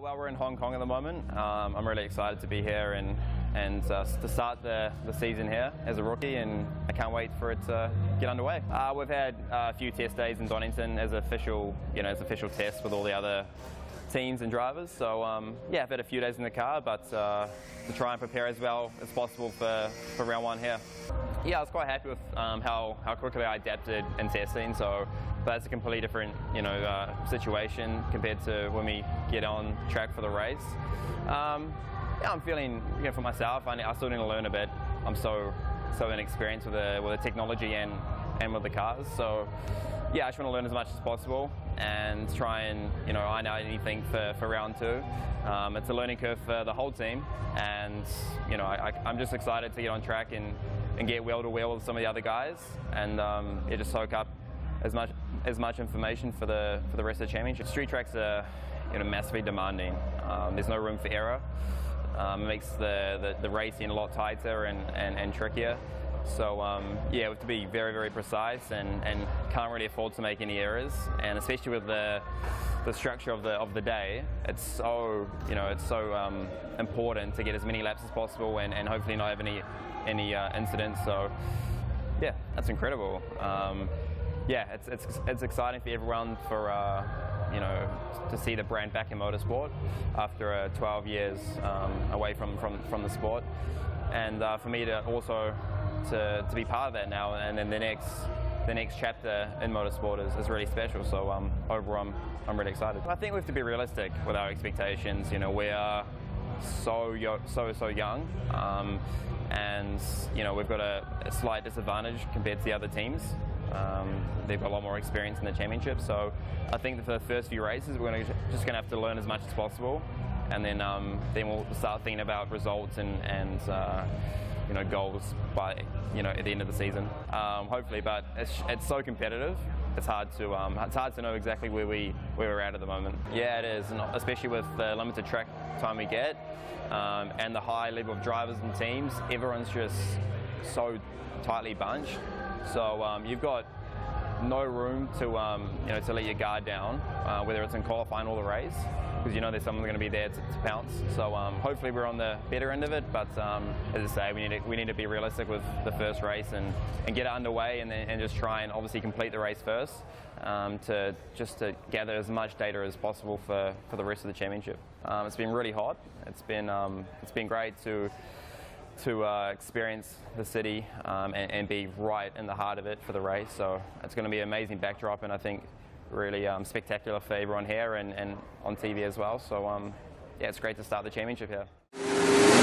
Well, we're in Hong Kong at the moment. I'm really excited to be here and to start the season here as a rookie, and I can't wait for it to get underway. We've had a few test days in Donington as official, as official tests with all the other teams and drivers. So yeah, I've had a few days in the car, but to try and prepare as well as possible for round one here. Yeah, I was quite happy with how quickly I adapted in testing. So that's a completely different, situation compared to when we get on track for the race. Yeah, I'm feeling, for myself, I still need to learn a bit. I'm so inexperienced with the technology and with the cars. So yeah, I just want to learn as much as possible and try and iron out anything for round two. It's a learning curve for the whole team, and I'm just excited to get on track and get wheel to wheel with some of the other guys, and yeah, just soak up as much information for the rest of the championship. Street tracks are massively demanding. There's no room for error. It makes the racing a lot tighter and trickier. So yeah, we have to be very, very precise and can't really afford to make any errors. And especially with the structure of the day, it's so important to get as many laps as possible and hopefully not have any incidents. So yeah, that's incredible. Yeah, it's exciting for everyone for to see the brand back in motorsport after 12 years away from the sport, and for me to also to be part of that now, and then the next chapter in motorsport is really special. So overall, I'm really excited. I think we have to be realistic with our expectations. We are so young, and we've got a slight disadvantage compared to the other teams. They've got a lot more experience in the championship, so I think that for the first few races we're just gonna have to learn as much as possible, and then we'll start thinking about results and goals by at the end of the season, hopefully. But it's so competitive, it's hard to know exactly where we're at the moment. Yeah, it is, and especially with the limited track time we get, and the high level of drivers and teams. Everyone's just so tightly bunched. So you've got no room to let your guard down, whether it's in qualifying or the race, because there's someone going to be there to pounce. So hopefully we're on the better end of it, but as I say, we need to be realistic with the first race and get it underway, and just try and obviously complete the race first, to gather as much data as possible for the rest of the championship. It's been really hot. It's been great to experience the city, and be right in the heart of it for the race. So it's going to be an amazing backdrop, and I think really spectacular for everyone here and on TV as well. So yeah, it's great to start the championship here.